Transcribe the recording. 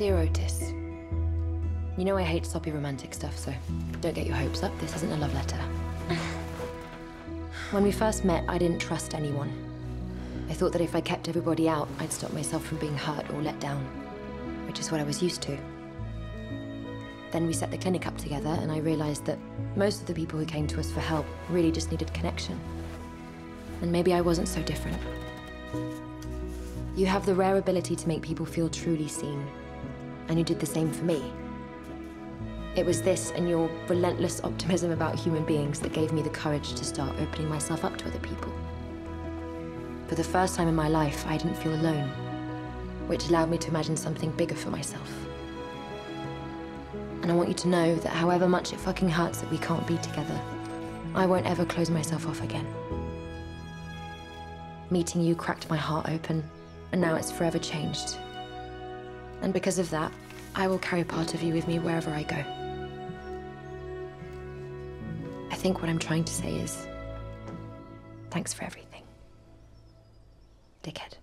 Dear Otis, you know I hate soppy romantic stuff, so don't get your hopes up. This isn't a love letter. When we first met, I didn't trust anyone. I thought that if I kept everybody out, I'd stop myself from being hurt or let down, which is what I was used to. Then we set the clinic up together, and I realized that most of the people who came to us for help really just needed connection. And maybe I wasn't so different. You have the rare ability to make people feel truly seen, and you did the same for me. It was this and your relentless optimism about human beings that gave me the courage to start opening myself up to other people. For the first time in my life, I didn't feel alone, which allowed me to imagine something bigger for myself. And I want you to know that however much it fucking hurts that we can't be together, I won't ever close myself off again. Meeting you cracked my heart open, and now it's forever changed. And because of that, I will carry part of you with me wherever I go. I think what I'm trying to say is, thanks for everything, dickhead.